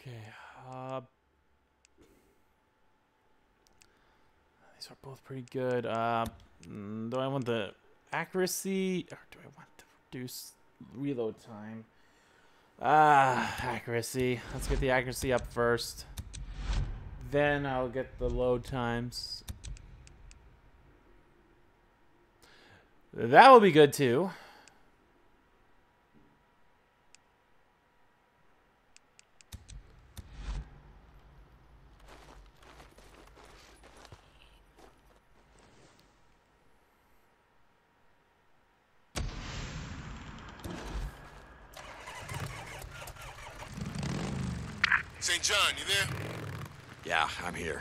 Okay. These are both pretty good. Do I want the accuracy or do I want to reduce reload time? Accuracy. Let's get the accuracy up first. Then I'll get the load times. That will be good too. St. John, you there? Yeah, I'm here.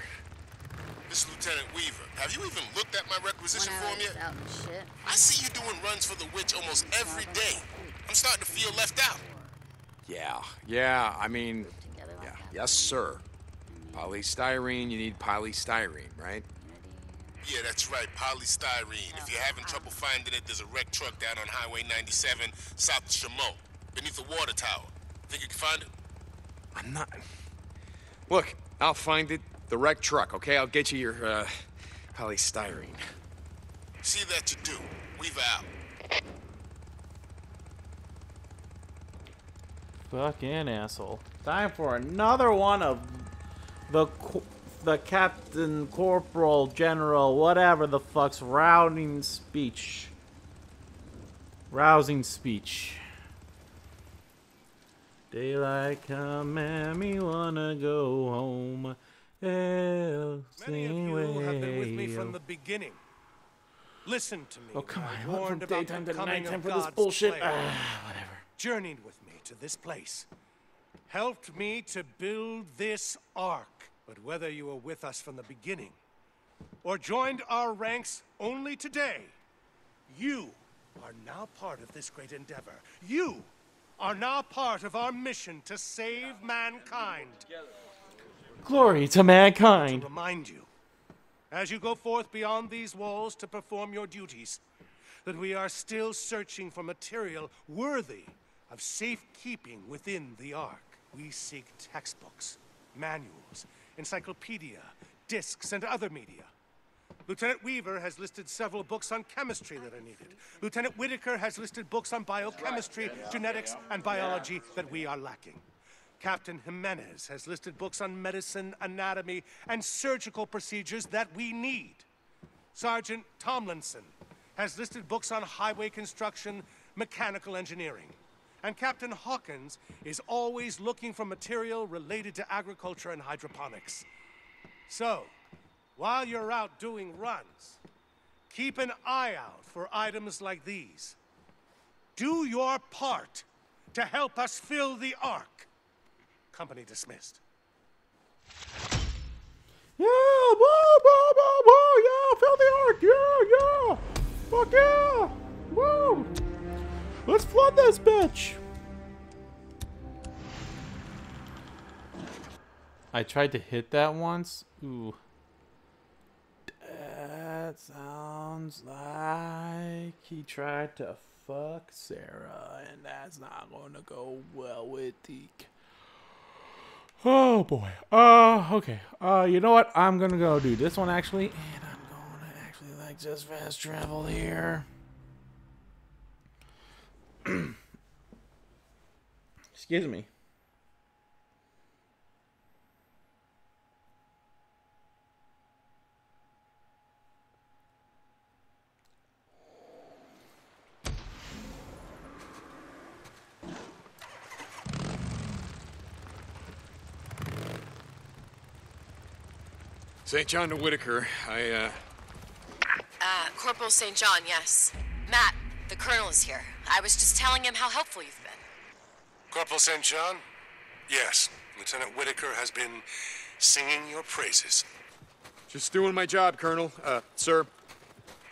This is Lieutenant Weaver. Have you even looked at my requisition form yet? I see you doing runs for the witch almost every day. I'm starting to feel left out. Yeah, I mean, yeah. Yes, sir. Polystyrene, you need polystyrene, right? Yeah, that's right, polystyrene. If you're having trouble finding it, there's a wrecked truck down on Highway 97, south of Chameau, beneath the water tower. Think you can find it? I'm not... Look, I'll find it. The wrecked truck, okay? I'll get you your, polystyrene. See that you do. We've out. Fucking asshole. Time for another one of the Captain, Corporal, General, whatever the fuck's rousing speech. Daylight come and me wanna go home. Many of you have been with me from the beginning. Listen to me. Oh, come on. I warned about the coming of God's bullshit. Whatever. Journeyed with me to this place. Helped me to build this ark. But whether you were with us from the beginning or joined our ranks only today, you are now part of this great endeavor. You are now part of our mission to save mankind. Glory to mankind. To remind you, as you go forth beyond these walls to perform your duties, that we are still searching for material worthy of safekeeping within the Ark. We seek textbooks, manuals, encyclopedia, discs, and other media. Lieutenant Weaver has listed several books on chemistry that are needed. Lieutenant Whitaker has listed books on biochemistry, genetics, and biology that we are lacking. Captain Jimenez has listed books on medicine, anatomy, and surgical procedures that we need. Sergeant Tomlinson has listed books on highway construction, mechanical engineering. And Captain Hawkins is always looking for material related to agriculture and hydroponics. So, while you're out doing runs, keep an eye out for items like these. Do your part to help us fill the Ark. Company dismissed. Yeah, whoa, whoa, whoa, whoa, yeah, fill the Ark, yeah, yeah. Fuck yeah, whoa. Let's flood this bitch. I tried to hit that once. Ooh. That sounds like he tried to fuck Sarah, and that's not gonna go well with Deke. Oh boy. Okay. You know what? I'm gonna go do this one actually, and I'm gonna actually like just fast travel here. Excuse me. St. John to Whitaker, Corporal St. John, yes. Matt, the Colonel is here. I was just telling him how helpful you've been. Corporal St. John? Yes, Lieutenant Whitaker has been singing your praises. Just doing my job, Colonel. Sir.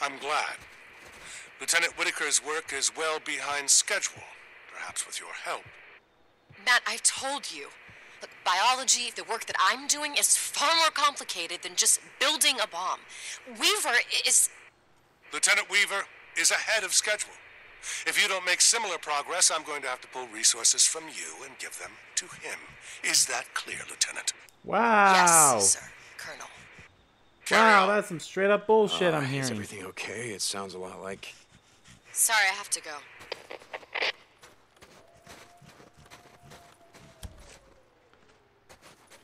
I'm glad. Lieutenant Whitaker's work is well behind schedule, perhaps with your help. Matt, I told you. Look, biology, the work that I'm doing, is far more complicated than just building a bomb. Weaver is... Lieutenant Weaver is ahead of schedule. If you don't make similar progress, I'm going to have to pull resources from you and give them to him. Is that clear, Lieutenant? Wow. Yes, sir, Colonel. Wow, that's some straight-up bullshit I'm hearing. Is everything okay? It sounds a lot like... Sorry, I have to go.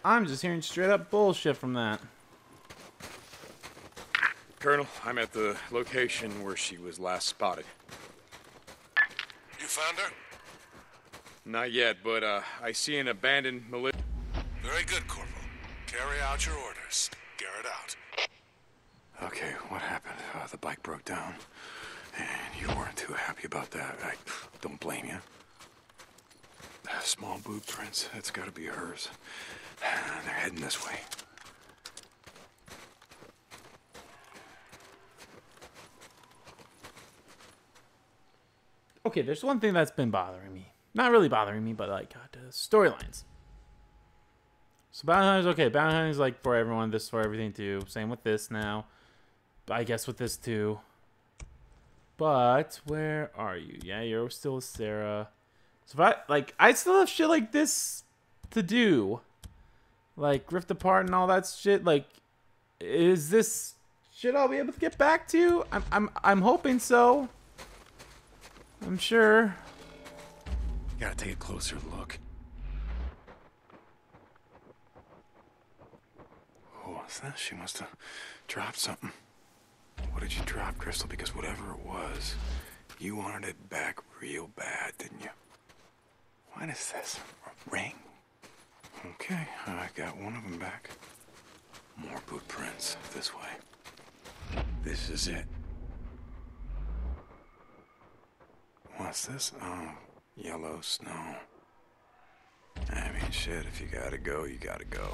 I'm just hearing straight-up bullshit from that. Colonel, I'm at the location where she was last spotted. You found her? Not yet, but I see an abandoned militia. Very good, Corporal. Carry out your orders. Garrett out. Okay, what happened? The bike broke down, and you weren't too happy about that. I don't blame you. Small boot prints. That's got to be hers. They're heading this way. Okay, there's one thing that's been bothering me. Not really bothering me, but like, God, storylines. So Battle Hunters, okay, Battle Hunters like for everyone, this for everything too. Same with this now. I guess with this too. But where are you? Yeah, you're still with Sarah. So if I still have shit like this to do. Like Rift Apart and all that shit. Like, is this shit I'll be able to get back to? I'm hoping so. I'm sure. You gotta take a closer look. What was that? She must have dropped something. What did you drop, Crystal? Because whatever it was, you wanted it back real bad, didn't you? What is this? A ring? Okay, I got one of them back. More boot prints this way. This is it. What's this? Oh, yellow snow. I mean, shit, if you gotta go, you gotta go.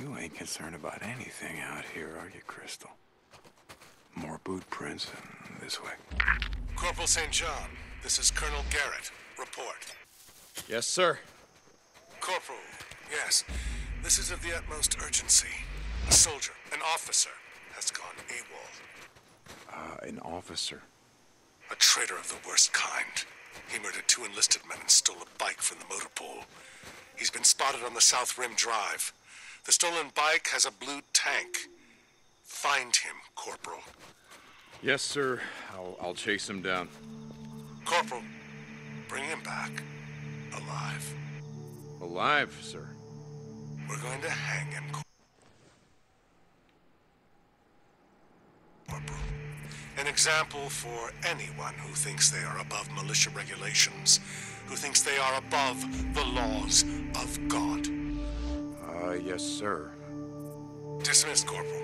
You ain't concerned about anything out here, are you, Crystal? More boot prints this way. Corporal St. John, this is Colonel Garrett. Report. Yes, sir. Corporal, yes. This is of the utmost urgency. A soldier, an officer, has gone AWOL. An officer? A traitor of the worst kind. He murdered 2 enlisted men and stole a bike from the motor pool. He's been spotted on the South Rim Drive. The stolen bike has a blue tank. Find him, Corporal. Yes, sir. I'll chase him down. Corporal, bring him back. Alive. Alive, sir? We're going to hang him, Corporal. An example for anyone who thinks they are above militia regulations, who thinks they are above the laws of God. Yes, sir. Dismissed, Corporal.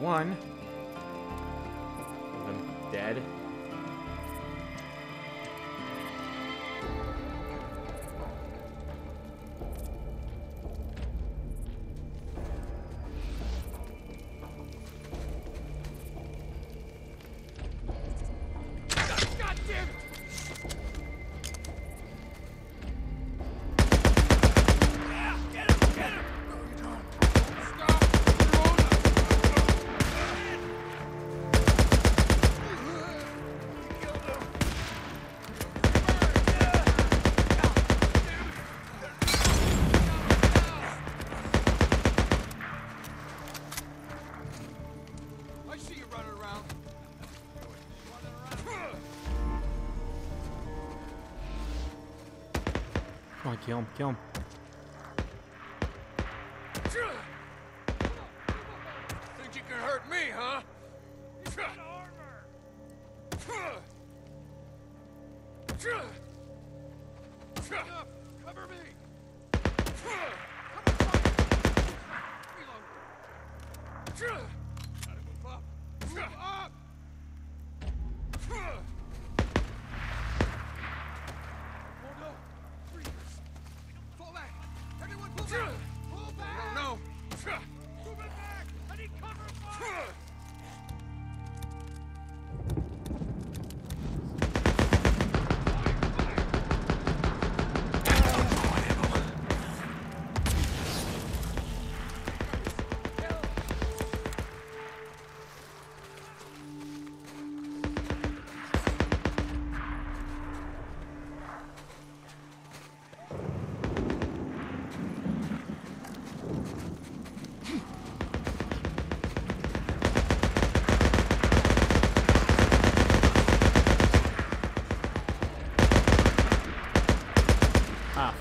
One. I'm dead. Kill him, kill him. Think you can hurt me, huh? Cover me.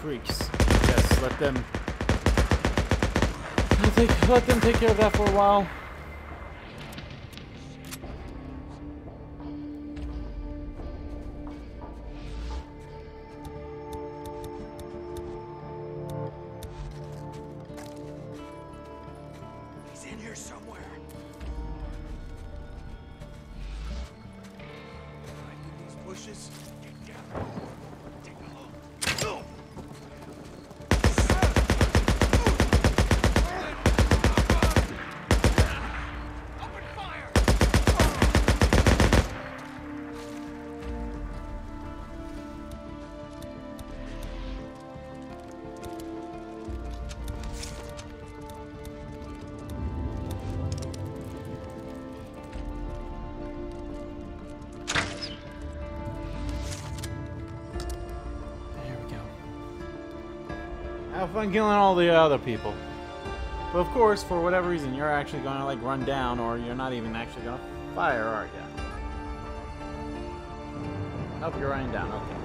Freaks. Yes, let them take care of that for a while. He's in here somewhere. Hide in these bushes. Get down. Have fun killing all the other people. But of course, for whatever reason, you're actually gonna like run down, or you're not even actually gonna fire, are you? Nope, you're running down, okay.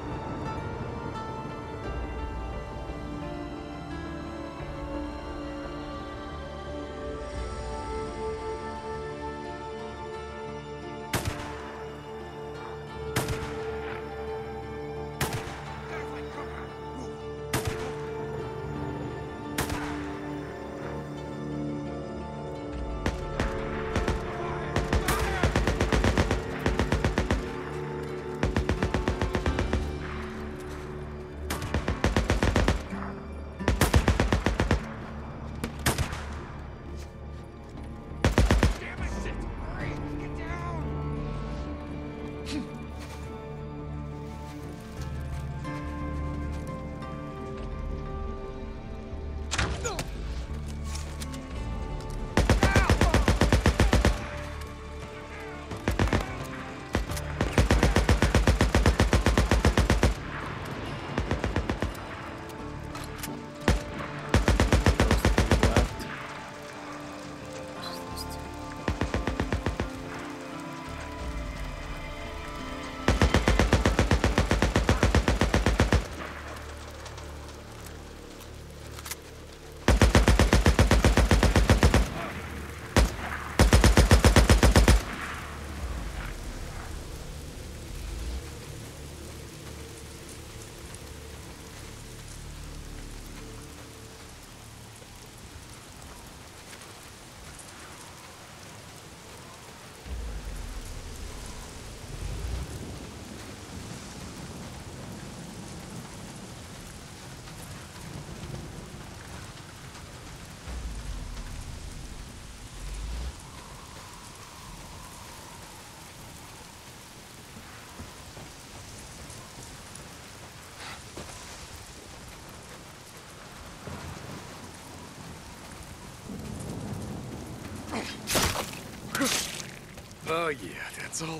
Oh yeah, that's all of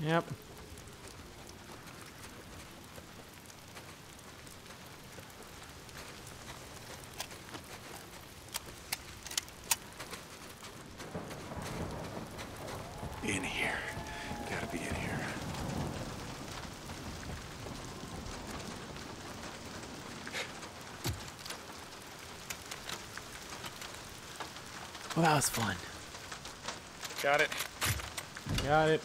them. Yep. In here. Gotta be in here. Well, that was fun. Got it. Got it.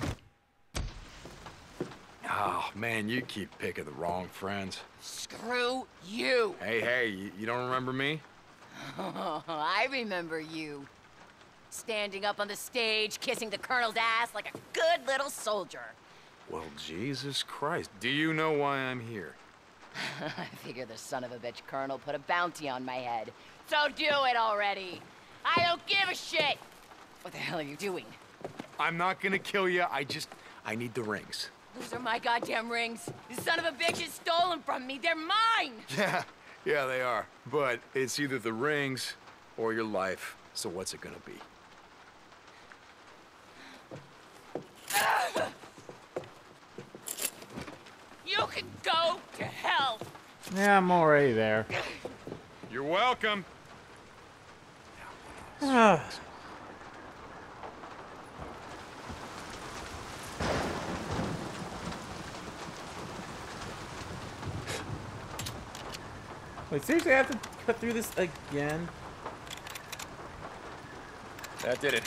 Oh, man, you keep picking the wrong friends. Screw you. Hey, hey, you don't remember me? Oh, I remember you. Standing up on the stage, kissing the colonel's ass like a good little soldier. Well, Jesus Christ, do you know why I'm here? I figure the son of a bitch colonel put a bounty on my head. So do it already. I don't give a shit. What the hell are you doing? I'm not gonna kill you. I need the rings. Those are my goddamn rings. The son of a bitch is stolen from me. They're mine. Yeah, they are. But it's either the rings or your life. So what's it gonna be? You can go to hell. Yeah, I'm already there. You're welcome. Wait, seriously, I have to cut through this again? That did it.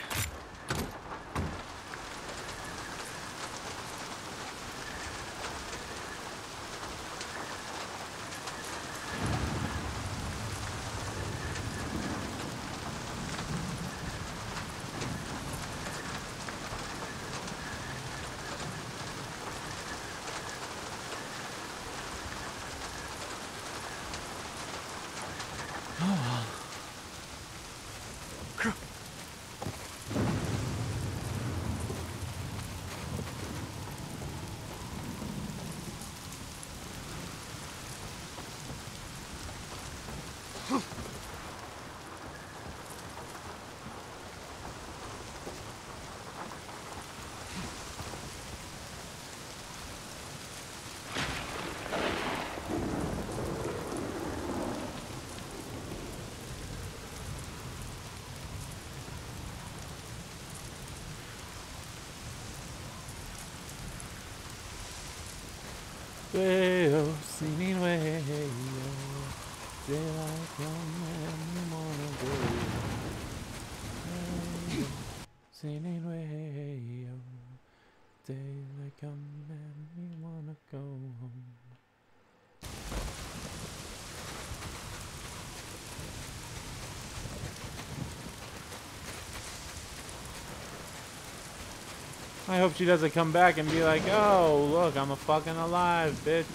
I hope she doesn't come back and be like, oh, look, I'm a fucking alive, bitch.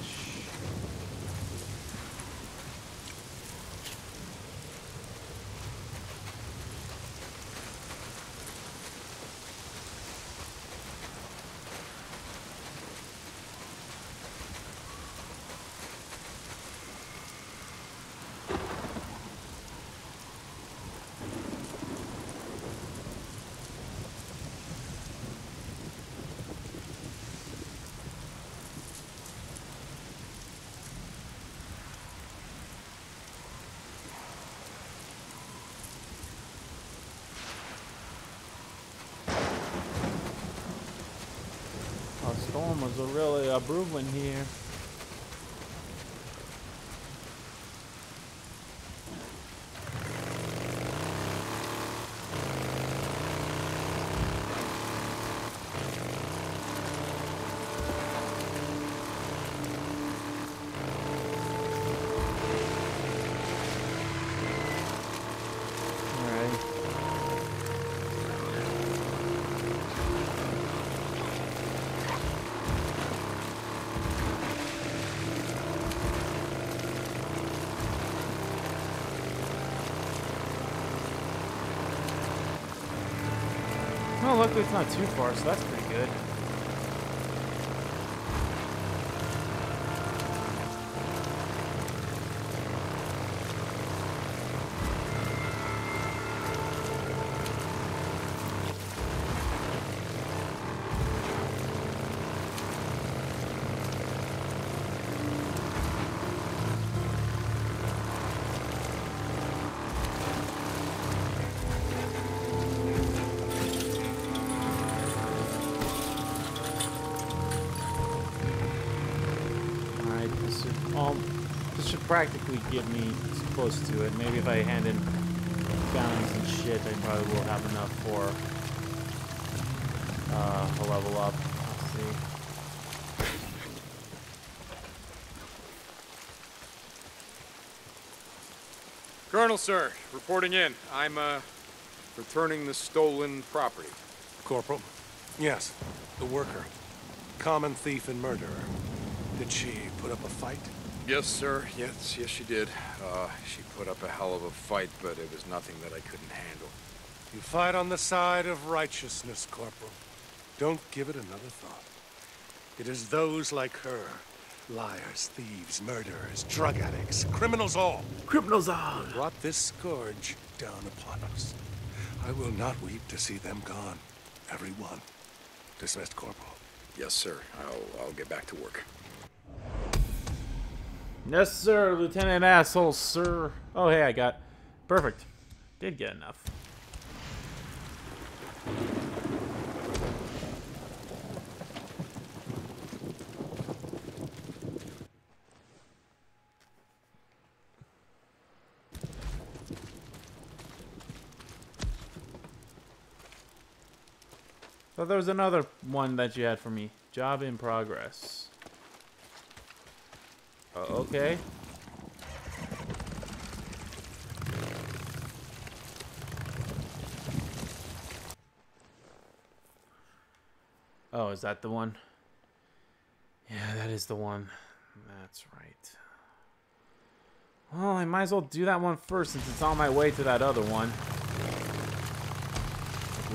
Storm was really a brewing here. Luckily, it's not too far, so that's pretty good. Practically get me close to it. Maybe if I hand in guns and shit, I probably will have enough for a level up. Let's see. Colonel, sir, reporting in. I'm returning the stolen property. Corporal? Yes, the worker. Common thief and murderer. Did she put up a fight? Yes, sir. Yes, she did. She put up a hell of a fight, but it was nothing that I couldn't handle. You fight on the side of righteousness, Corporal. Don't give it another thought. It is those like her, liars, thieves, murderers, drug addicts, criminals all. Criminals all. Who brought this scourge down upon us. I will not weep to see them gone. Every one. Dismissed, Corporal. Yes, sir. I'll get back to work. Yes, sir, Lieutenant Asshole, sir. Oh, hey, I got... Perfect. Did get enough. Thought there was another one that you had for me. Job in progress. Okay. Oh, is that the one? Yeah, that is the one. That's right. Well, I might as well do that one first since it's on my way to that other one.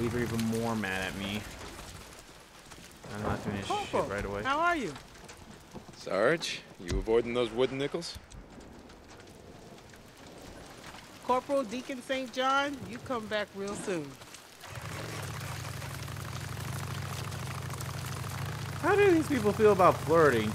Weaver even more mad at me. I'm not doing his shit right away. How are you? Sarge, you avoiding those wooden nickels? Corporal Deacon St. John, you come back real soon. How do these people feel about flirting?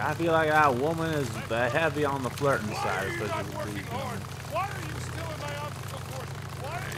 I feel like that woman is heavy on the flirting side. Why are you still in my office before? Why are you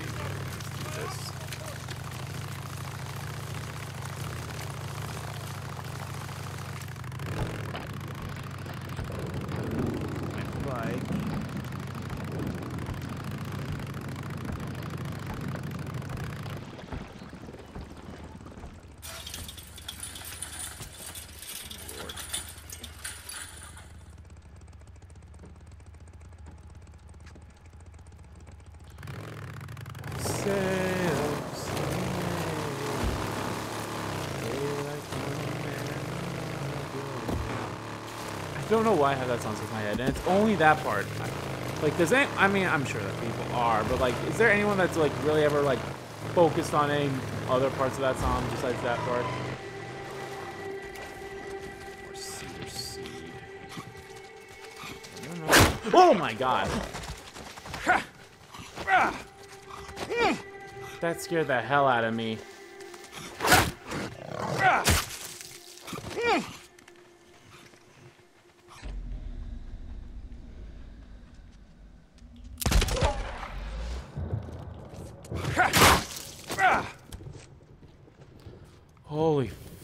I don't know why I have that song stuck in my head, and it's only that part. Like, does any, I mean, I'm sure that people are, but like, is there anyone that's like really ever like focused on any other parts of that song besides that part? Or seed. I don't know. Oh my god! That scared the hell out of me.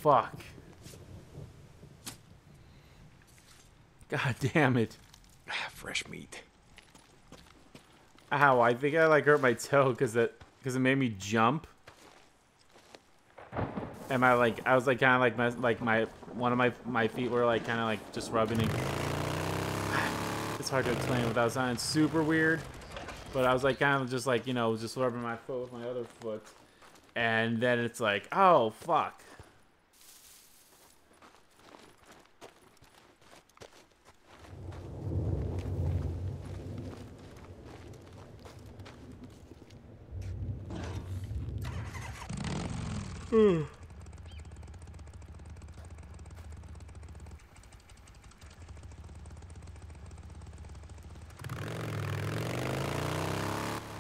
Fuck. God damn it. Fresh meat. Ow, I think I like hurt my toe because it made me jump. And my like I was like kinda like my feet were like kinda like just rubbing it. It's hard to explain without sounding super weird. But I was like kinda just like, you know, just rubbing my foot with my other foot. And then it's like, oh fuck. Mm.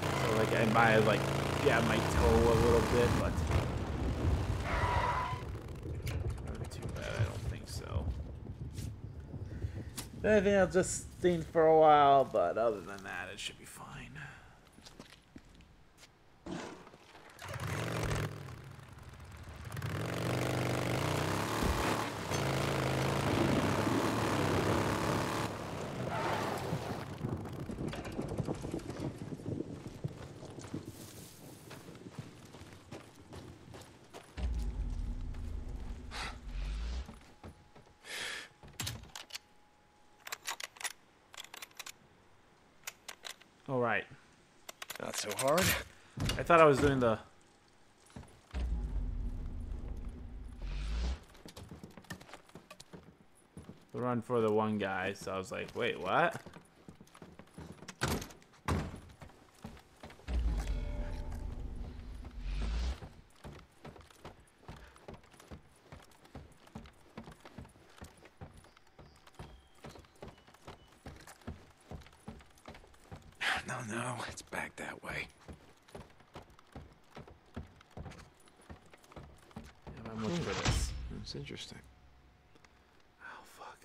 So like, am I like jabbed my toe a little bit, but not too bad, I don't think so. I think I'll just steam for a while, but other than that, it should be fine. Alright. Not so hard. I thought I was doing the... run for the one guy, so I was like, wait, what? No, it's back that way. Yeah, I'm looking for this. It's interesting. Oh, fuck.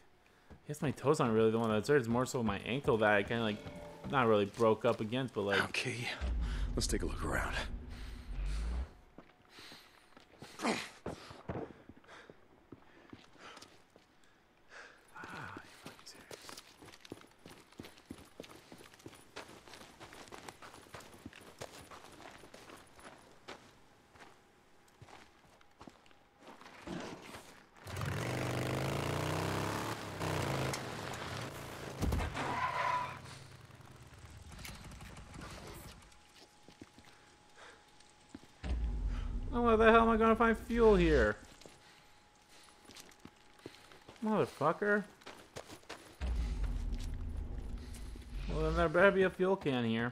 I guess my toes aren't really the one that's hurt. It's more so my ankle that I kind of like, not really broke up against, but like... Okay, let's take a look around. Where the hell am I gonna find fuel here? Motherfucker. Well, then there better be a fuel can here.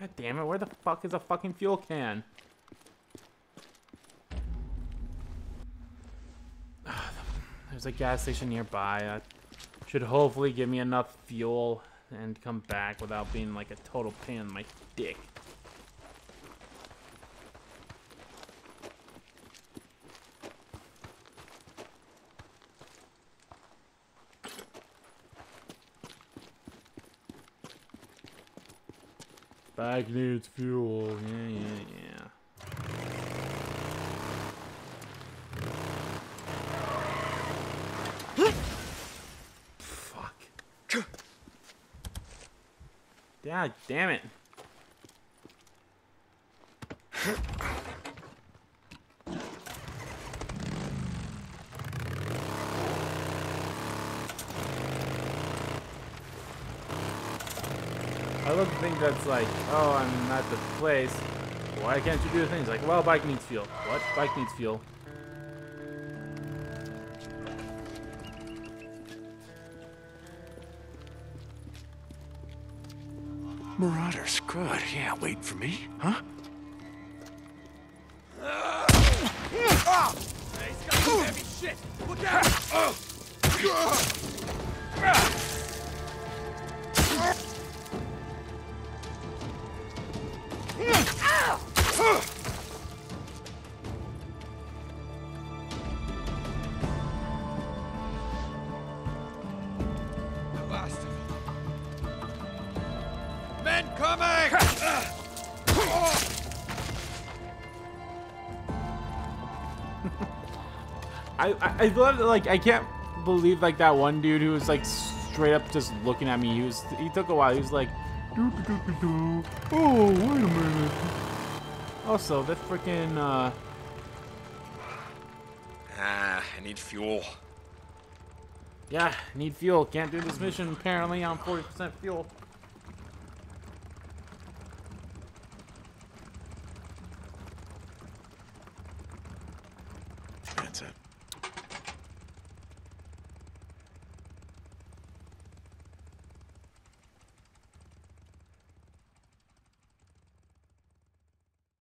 God damn it, where the fuck is a fucking fuel can? There's a gas station nearby. That should hopefully give me enough fuel and come back without being like a total pain in my dick. Bag needs fuel. Yeah. Fuck. God damn it. I love the thing that's like, oh, I'm at the place. Why can't you do the things? Like, well, bike needs fuel. What? Bike needs fuel. Marauders, good. Yeah, wait for me, huh? Hey, he's got some heavy shit. Look out! I love, like, I can't believe, like, that one dude who was, like, straight up just looking at me. He took a while. He was like, doo -doo -doo -doo -doo. Oh, wait a minute. Also, that freaking, I need fuel. Yeah, need fuel. Can't do this mission apparently on 40% fuel. That's it.